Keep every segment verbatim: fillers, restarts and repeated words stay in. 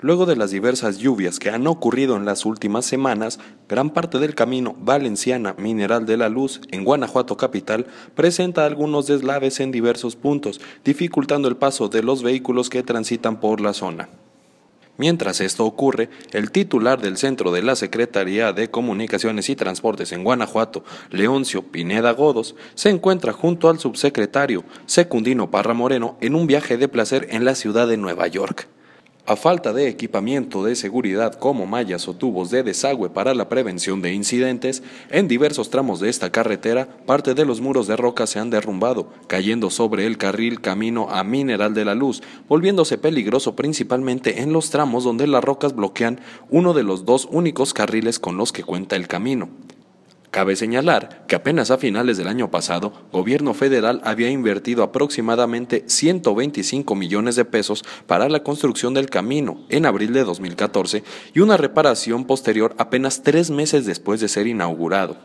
Luego de las diversas lluvias que han ocurrido en las últimas semanas, gran parte del camino Valenciana Mineral de la Luz en Guanajuato capital presenta algunos deslaves en diversos puntos, dificultando el paso de los vehículos que transitan por la zona. Mientras esto ocurre, el titular del Centro de la Secretaría de Comunicaciones y Transportes en Guanajuato, Leoncio Pineda Godos, se encuentra junto al subsecretario Secundino Parra Moreno en un viaje de placer en la ciudad de Nueva York. A falta de equipamiento de seguridad como mallas o tubos de desagüe para la prevención de incidentes, en diversos tramos de esta carretera, parte de los muros de roca se han derrumbado, cayendo sobre el carril camino a Mineral de la Luz, volviéndose peligroso principalmente en los tramos donde las rocas bloquean uno de los dos únicos carriles con los que cuenta el camino. Cabe señalar que apenas a finales del año pasado, gobierno federal había invertido aproximadamente ciento veinticinco millones de pesos para la construcción del camino en abril de dos mil catorce y una reparación posterior apenas tres meses después de ser inaugurado.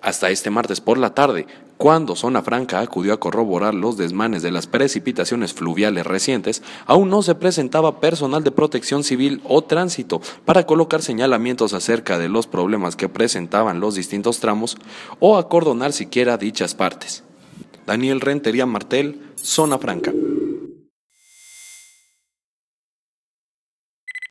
Hasta este martes por la tarde, cuando Zona Franca acudió a corroborar los desmanes de las precipitaciones fluviales recientes, aún no se presentaba personal de protección civil o tránsito para colocar señalamientos acerca de los problemas que presentaban los distintos tramos o acordonar siquiera dichas partes. Daniel Rentería Martel, Zona Franca.